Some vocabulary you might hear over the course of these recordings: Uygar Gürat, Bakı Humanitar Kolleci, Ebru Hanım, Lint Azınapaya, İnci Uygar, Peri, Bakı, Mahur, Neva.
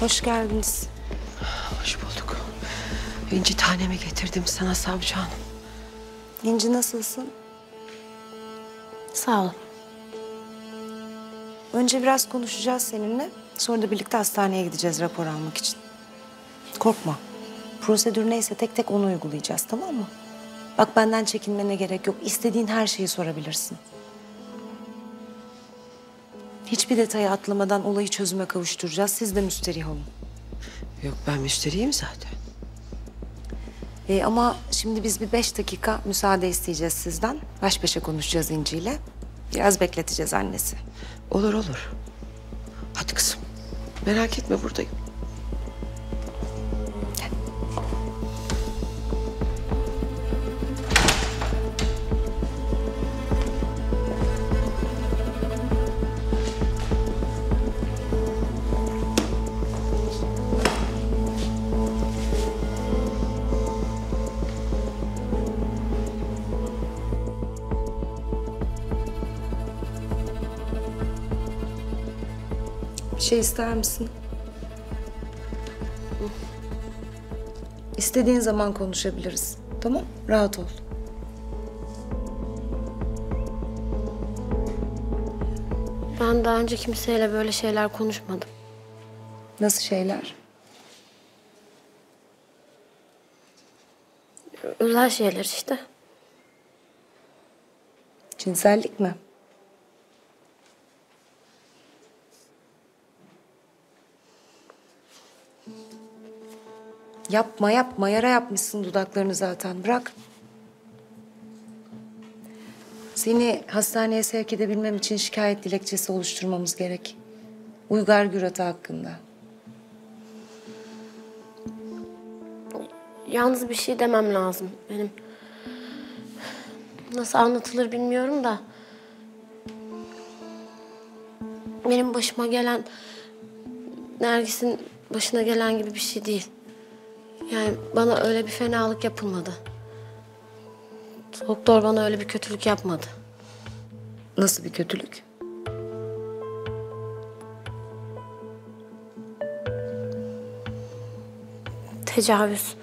Hoş geldiniz. Hoş bulduk. İnci tanemi getirdim sana savcı hanım. İnci nasılsın? Sağ ol. Önce biraz konuşacağız seninle. Sonra da birlikte hastaneye gideceğiz rapor almak için. Korkma. Prosedür neyse tek tek onu uygulayacağız, tamam mı? Bak benden çekinmene gerek yok. İstediğin her şeyi sorabilirsin. Hiçbir detayı atlamadan olayı çözüme kavuşturacağız. Siz de müsterih olun. Yok, ben müsterihim zaten. Ama şimdi biz bir 5 dakika müsaade isteyeceğiz sizden. Baş başa konuşacağız İnci'yle. Biraz bekleteceğiz annesi. Olur olur. Hadi kızım. Merak etme, buradayım. Bir şey ister misin? İstediğin zaman konuşabiliriz. Tamam? Rahat ol. Ben daha önce kimseyle böyle şeyler konuşmadım. Nasıl şeyler? Özel şeyler işte. Cinsellik mi? Yapma yapma, yara yapmışsın dudaklarını zaten, bırak. Seni hastaneye sevk edebilmem için şikayet dilekçesi oluşturmamız gerek. Uygar Gürat hakkında. Yalnız bir şey demem lazım benim. Nasıl anlatılır bilmiyorum da. Benim başıma gelen, Nergis'in başına gelen gibi bir şey değil. Yani bana öyle bir fenalık yapılmadı. Doktor bana öyle bir kötülük yapmadı. Nasıl bir kötülük? Tecavüz.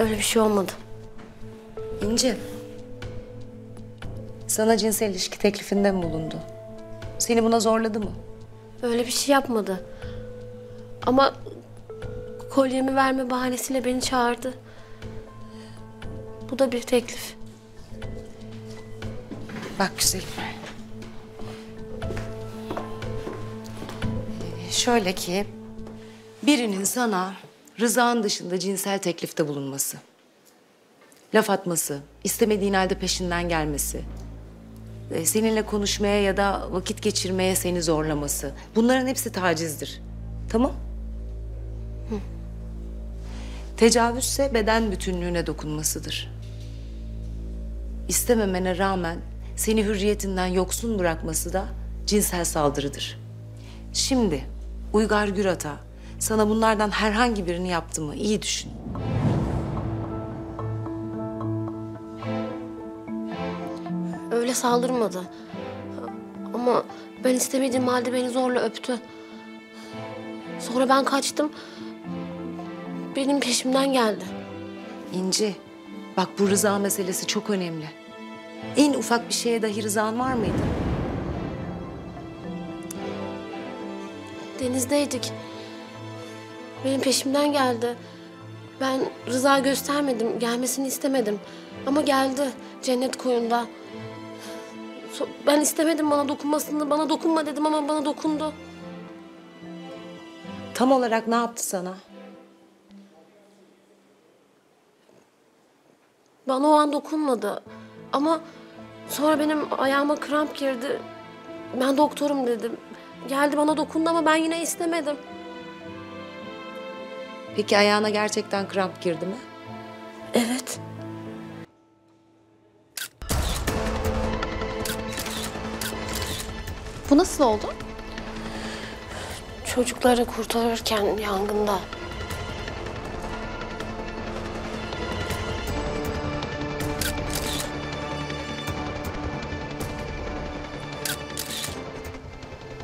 Öyle bir şey olmadı. İnci. Sana cinsel ilişki teklifinde mi bulundu? Seni buna zorladı mı? Öyle bir şey yapmadı. Ama kolyemi verme bahanesiyle beni çağırdı. Bu da bir teklif. Bak güzelim. Şöyle ki, birinin sana rızan dışında cinsel teklifte bulunması, laf atması, istemediğin halde peşinden gelmesi, seninle konuşmaya ya da vakit geçirmeye seni zorlaması, bunların hepsi tacizdir. Tamam? Hı. Tecavüzse beden bütünlüğüne dokunmasıdır. İstememene rağmen seni hürriyetinden yoksun bırakması da cinsel saldırıdır. Şimdi Uygar Gürat'a sana bunlardan herhangi birini yaptı mı iyi düşün. Öyle saldırmadı. Ama ben istemediğim halde beni zorla öptü. Sonra ben kaçtım. Benim peşimden geldi. İnci, bak bu rıza meselesi çok önemli. En ufak bir şeye dahi rızan var mıydı? Denizdeydik. Benim peşimden geldi. Ben rıza göstermedim, gelmesini istemedim. Ama geldi cennet koyunda. Ben istemedim bana dokunmasını, bana dokunma dedim ama bana dokundu. Tam olarak ne yaptı sana? Bana o an dokunmadı. Ama sonra benim ayağıma kramp girdi. Ben doktorum dedim. Geldi bana dokundu ama ben yine istemedim. Peki ayağına gerçekten kramp girdi mi? Evet. Bu nasıl oldu? Çocukları kurtarırken yangında.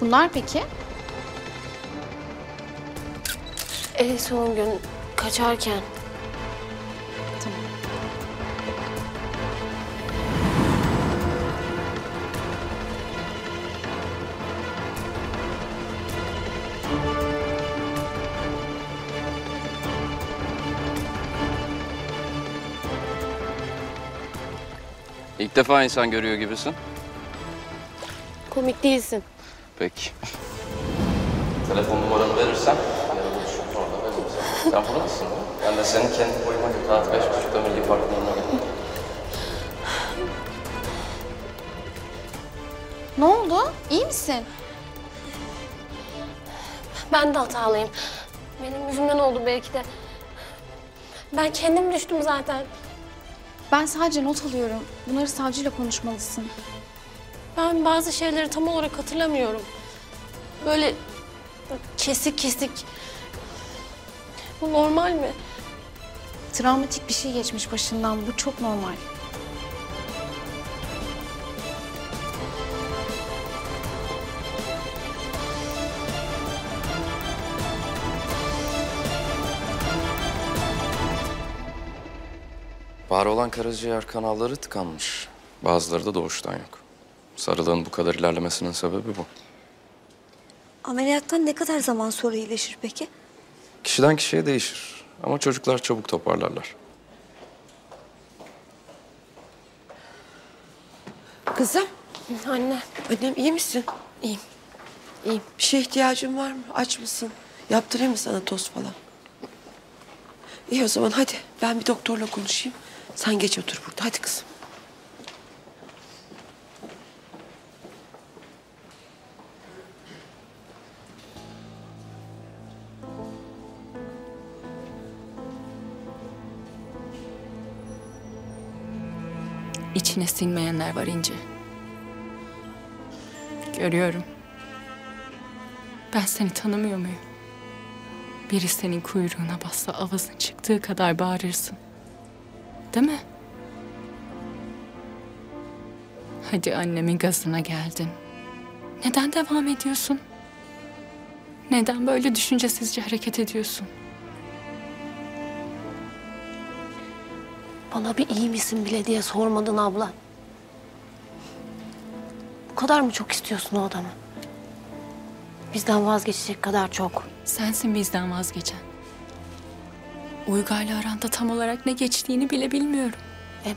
Bunlar peki? son gün kaçarken. Tamam. İlk defa insan görüyor gibisin. Komik değilsin. Peki. Telefon numaranı verirsen yarın buluşup orada veririz. Sen burada mısın? Ben de senin kendi boyuma göre saat 5.30'da Milli Park'ın yanına geldim. Ne oldu? İyi misin? Ben de hatalıyım. Benim yüzümden oldu belki de. Ben kendim düştüm zaten. Ben sadece not alıyorum. Bunları savcıyla konuşmalısın. Ben bazı şeyleri tam olarak hatırlamıyorum. Böyle kesik kesik. Bu normal mi? Travmatik bir şey geçmiş başından. Bu çok normal. Var olan karaciğer kanalları tıkanmış. Bazıları da doğuştan yok. Sarılığın bu kadar ilerlemesinin sebebi bu. Ameliyattan ne kadar zaman sonra iyileşir peki? Kişiden kişiye değişir. Ama çocuklar çabuk toparlarlar. Kızım. Anne. Annem iyi misin? İyiyim. İyiyim. Bir şeye ihtiyacın var mı? Aç mısın? Yaptırayım mı sana toz falan? İyi o zaman hadi. Ben bir doktorla konuşayım. Sen geç otur burada. Hadi kızım. İçine sinmeyenler var İnci. Görüyorum. Ben seni tanımıyor muyum? Biri senin kuyruğuna bassa avazın çıktığı kadar bağırırsın. Değil mi? Hadi annemin gazına geldin. Neden devam ediyorsun? Neden böyle düşüncesizce hareket ediyorsun? Bana bir iyi misin bile diye sormadın abla. Bu kadar mı çok istiyorsun o adamı? Bizden vazgeçecek kadar çok. Sensin bizden vazgeçen. Uygar'la aranda tam olarak ne geçtiğini bile bilmiyorum.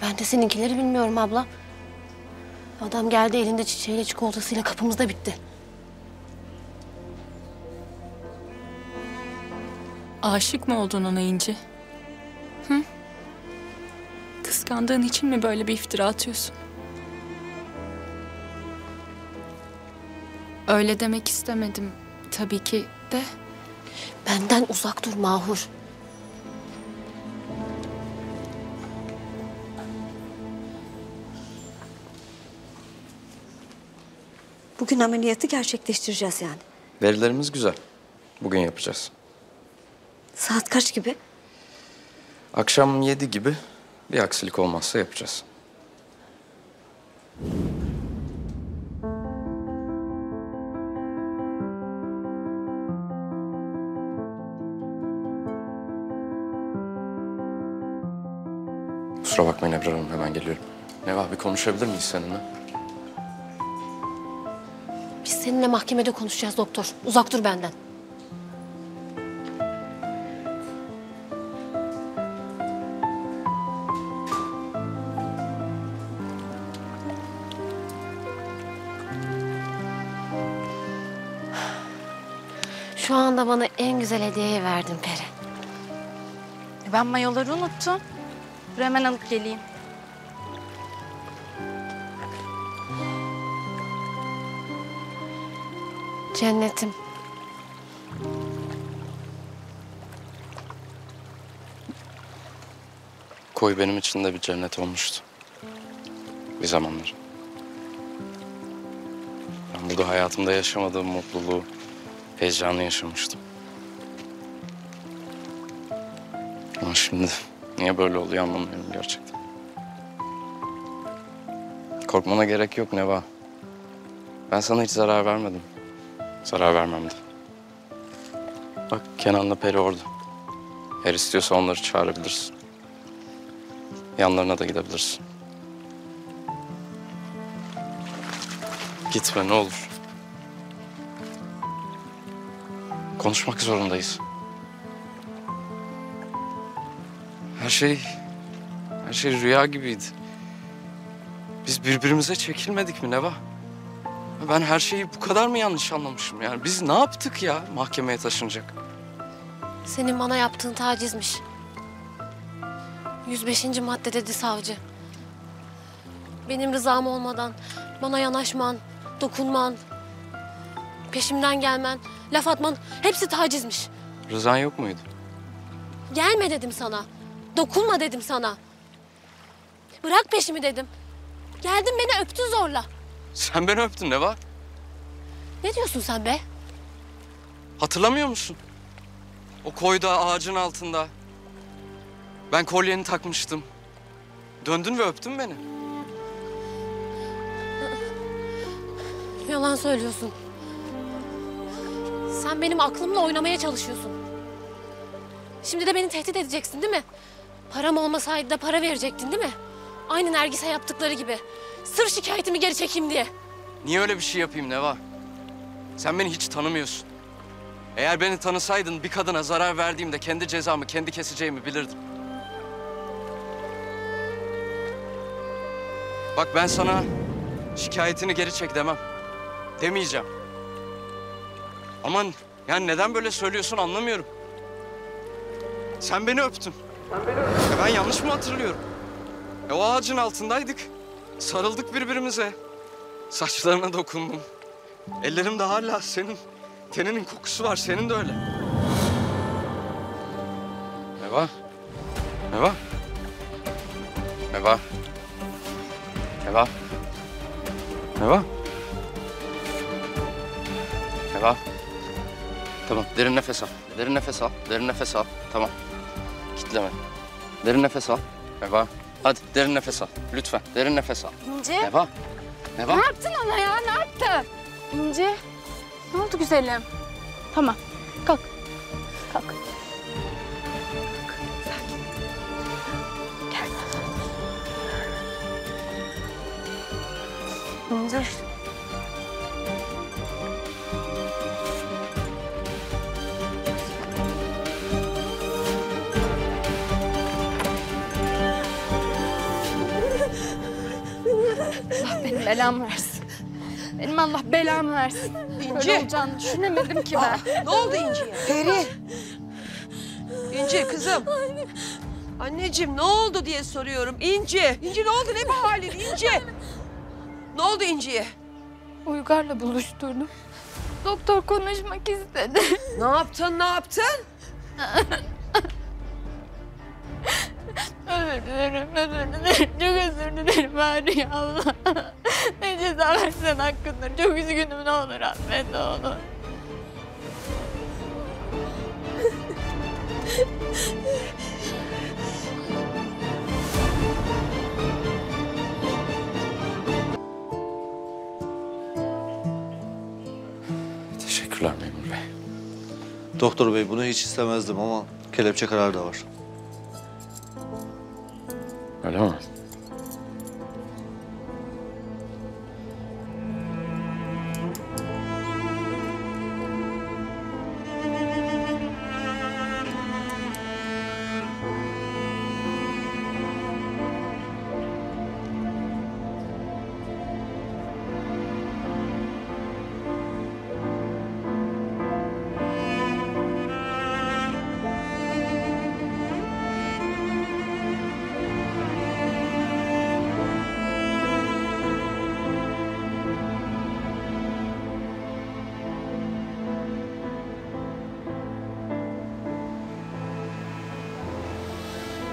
Ben de seninkileri bilmiyorum abla. Adam geldi elinde çiçeğiyle çikolatasıyla kapımızda bitti. Aşık mı oldun ona İnci? Hı? Kıskandığın için mi böyle bir iftira atıyorsun? Öyle demek istemedim tabii ki de. Benden uzak dur Mahur. Bugün ameliyatı gerçekleştireceğiz yani. Verilerimiz güzel. Bugün yapacağız. Saat kaç gibi? Akşam 7 gibi. Bir aksilik olmazsa yapacağız. Kusura bakmayın Ebru Hanım, hemen geliyorum. Neva, bir konuşabilir miyiz seninle? Biz seninle mahkemede konuşacağız doktor. Uzak dur benden. Şu anda bana en güzel hediyeyi verdin Peri. Ben mayoları unuttum. Dur hemen alıp geleyim. Cennetim. Koy benim için de bir cennet olmuştu. Bir zamanlar. Ben burada hayatımda yaşamadığım mutluluğu, heyecanı yaşamıştım. Ama şimdi niye böyle oluyor anlamıyorum gerçekten. Korkmana gerek yok Neva. Ben sana hiç zarar vermedim. Zarar vermem de. Bak Kenan'la Peri orada. Eğer istiyorsa onları çağırabilirsin. Yanlarına da gidebilirsin. Gitme ne olur. Konuşmak zorundayız. Her şey rüya gibiydi. Biz birbirimize çekilmedik mi Neva? Ben her şeyi bu kadar mı yanlış anlamışım yani? Biz ne yaptık ya mahkemeye taşınacak? Senin bana yaptığın tacizmiş. 105. madde dedi savcı. Benim rızam olmadan bana yanaşman, dokunman, peşimden gelmen, laf atman hepsi tacizmiş. Rızan yok muydu? Gelme dedim sana. Dokunma dedim sana. Bırak peşimi dedim. Geldin beni öptün zorla. Sen beni öptün Neva. Ne diyorsun sen be? Hatırlamıyor musun? O koyda ağacın altında. Ben kolyeni takmıştım. Döndün ve öptün beni. Yalan söylüyorsun. Sen benim aklımla oynamaya çalışıyorsun. Şimdi de beni tehdit edeceksin değil mi? Param olmasaydı da para verecektin değil mi? Aynı Nergis'e yaptıkları gibi. Sırf şikayetimi geri çekeyim diye. Niye öyle bir şey yapayım Neva? Sen beni hiç tanımıyorsun. Eğer beni tanısaydın bir kadına zarar verdiğimde kendi cezamı kendi keseceğimi bilirdim. Bak ben sana şikayetini geri çek demem. Demeyeceğim. Aman yani neden böyle söylüyorsun anlamıyorum. Sen beni öptün. Ben yanlış mı hatırlıyorum? O ağacın altındaydık. Sarıldık birbirimize. Saçlarına dokundum. Ellerimde hala senin teninin kokusu var. Senin de öyle. Neva. Neva. Neva. Neva. Neva. Neva. Tamam. Derin nefes al. Derin nefes al. Derin nefes al. Tamam. Kitleme. Derin nefes al. Neva. Hadi derin nefes al. Lütfen derin nefes al. İnci. Neva. Neva. Ne yaptın ona ya? Ne yaptın? İnci. Ne oldu güzelim? Tamam. Kalk. Kalk. Kalk. Sakin. Gel. İnci. Allah benim belamı versin. Benim Allah belamı versin. İnci. Öyle olacağını düşünemedim ki ben. Ne oldu İnci'ye? Peri. İnci kızım. Anne. Anneciğim ne oldu diye soruyorum. İnci. İnci ne oldu? Ne bu halin? İnci. Ne oldu İnci'ye? Uygar'la buluşturdum. Doktor konuşmak istedi. Ne yaptın? Ne yaptın? Özür dilerim, özür dilerim. Çok özür dilerim bari ya Allah. Ne ceza versen hakkındır. Çok üzgünüm ne olur affet ne olur. Teşekkürler memur bey. Doktor bey bunu hiç istemezdim ama kelepçe kararı da var. Öyle mi?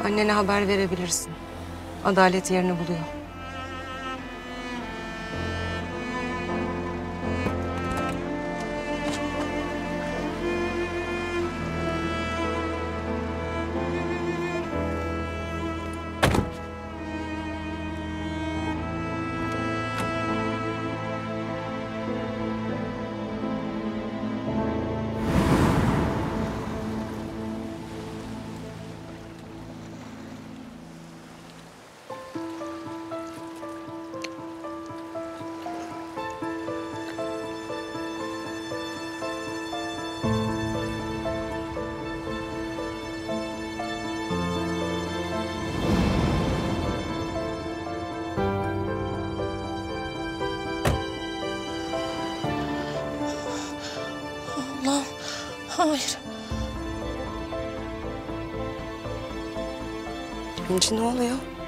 Annene haber verebilirsin. Adalet yerini buluyor. Hayır. İnci ne oluyor?